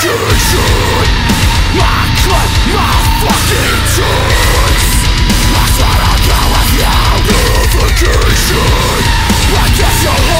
Vacation. I guess you'll